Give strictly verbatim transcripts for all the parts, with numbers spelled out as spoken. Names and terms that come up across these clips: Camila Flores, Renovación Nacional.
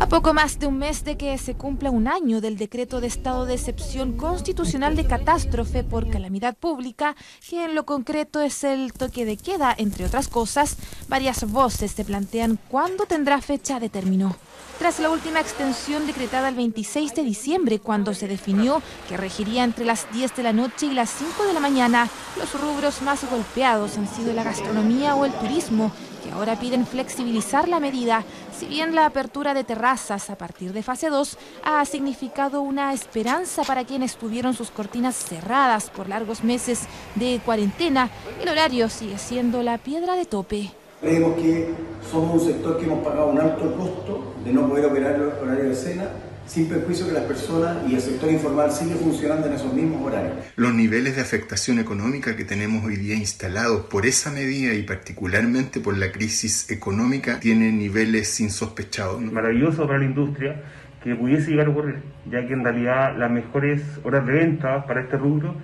A poco más de un mes de que se cumpla un año del decreto de estado de excepción constitucional de catástrofe por calamidad pública, que en lo concreto es el toque de queda, entre otras cosas, varias voces se plantean cuándo tendrá fecha de término. Tras la última extensión decretada el veintiséis de diciembre, cuando se definió que regiría entre las diez de la noche y las cinco de la mañana, los rubros más golpeados han sido la gastronomía o el turismo, que ahora piden flexibilizar la medida, si bien la apertura de terrazas a partir de fase dos ha significado una esperanza para quienes tuvieron sus cortinas cerradas por largos meses de cuarentena, el horario sigue siendo la piedra de tope. Creemos que somos un sector que hemos pagado un alto costo de no poder operar los horarios de cena, sin perjuicio que las personas y el sector informal siguen funcionando en esos mismos horarios. Los niveles de afectación económica que tenemos hoy día instalados por esa medida y particularmente por la crisis económica tienen niveles insospechados, ¿no? Maravilloso para la industria que pudiese llegar a ocurrir, ya que en realidad las mejores horas de venta para este rubro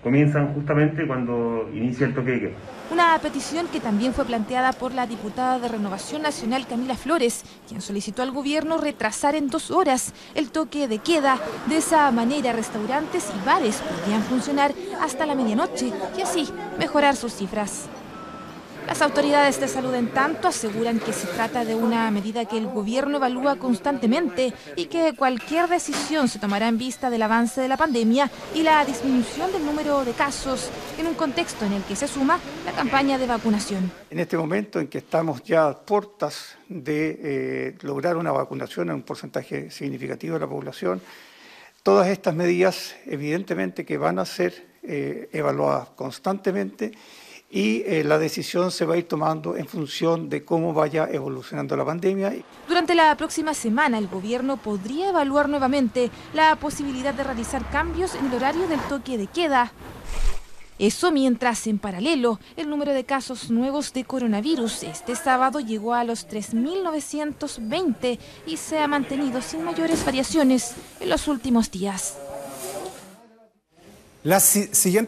comienzan justamente cuando inicia el toque de queda. Una petición que también fue planteada por la diputada de Renovación Nacional, Camila Flores, quien solicitó al gobierno retrasar en dos horas el toque de queda. De esa manera, restaurantes y bares podrían funcionar hasta la medianoche y así mejorar sus cifras. Las autoridades de salud, en tanto, aseguran que se trata de una medida que el gobierno evalúa constantemente y que cualquier decisión se tomará en vista del avance de la pandemia y la disminución del número de casos, en un contexto en el que se suma la campaña de vacunación. En este momento en que estamos ya a puertas de eh, lograr una vacunación en un porcentaje significativo de la población, todas estas medidas evidentemente que van a ser eh, evaluadas constantemente, y eh, la decisión se va a ir tomando en función de cómo vaya evolucionando la pandemia. Durante la próxima semana el gobierno podría evaluar nuevamente la posibilidad de realizar cambios en el horario del toque de queda. Eso mientras, en paralelo, el número de casos nuevos de coronavirus este sábado llegó a los tres mil novecientos veinte y se ha mantenido sin mayores variaciones en los últimos días. La si- siguiente